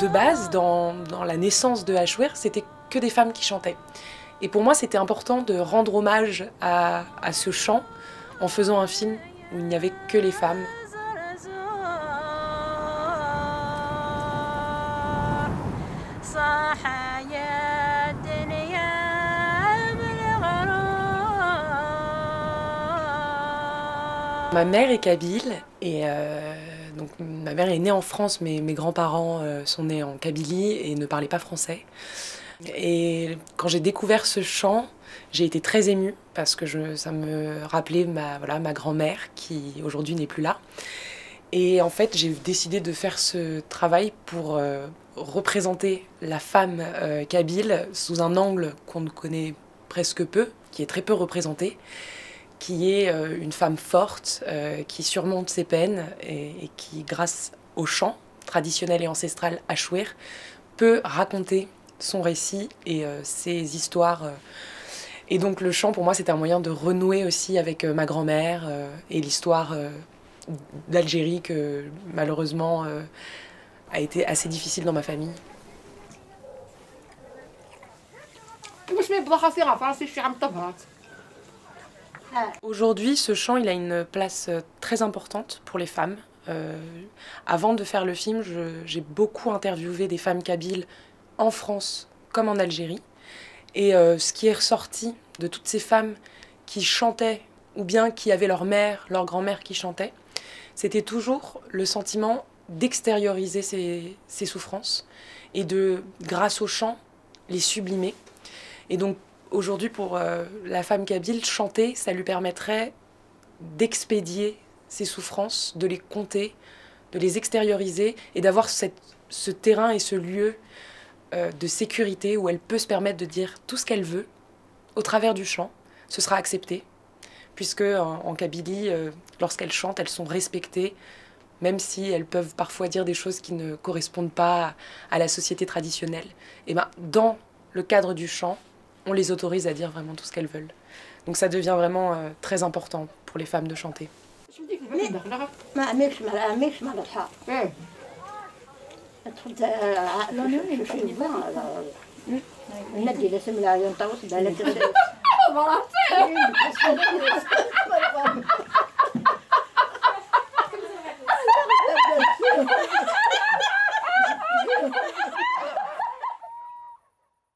De base, dans la naissance de Achewiq, c'était que des femmes qui chantaient. Et pour moi, c'était important de rendre hommage à ce chant en faisant un film où il n'y avait que les femmes. Ma mère est kabyle et donc ma mère est née en France, mais mes grands-parents sont nés en Kabylie et ne parlaient pas français. Et quand j'ai découvert ce chant, j'ai été très émue parce que ça me rappelait ma grand-mère qui aujourd'hui n'est plus là. Et en fait, j'ai décidé de faire ce travail pour représenter la femme kabyle sous un angle qu'on ne connaît presque peu, qui est très peu représenté, qui est une femme forte, qui surmonte ses peines et qui, grâce au chant traditionnel et ancestral achewiq, peut raconter son récit et ses histoires. Et donc le chant, pour moi, c'était un moyen de renouer aussi avec ma grand-mère et l'histoire d'Algérie que, malheureusement, a été assez difficile dans ma famille. Aujourd'hui, ce chant, il a une place très importante pour les femmes. Avant de faire le film, j'ai beaucoup interviewé des femmes kabyles en France comme en Algérie. Et ce qui est ressorti de toutes ces femmes qui chantaient ou bien qui avaient leur mère, leur grand-mère qui chantait, c'était toujours le sentiment d'extérioriser ces souffrances et de, grâce au chant, les sublimer. Et donc, aujourd'hui, pour la femme kabyle, chanter, ça lui permettrait d'expédier ses souffrances, de les compter, de les extérioriser et d'avoir ce terrain et ce lieu de sécurité où elle peut se permettre de dire tout ce qu'elle veut au travers du chant. Ce sera accepté, puisque en Kabylie, lorsqu'elles chantent, elles sont respectées, même si elles peuvent parfois dire des choses qui ne correspondent pas à la société traditionnelle. Et ben, dans le cadre du chant, on les autorise à dire vraiment tout ce qu'elles veulent. Donc ça devient vraiment très important pour les femmes de chanter.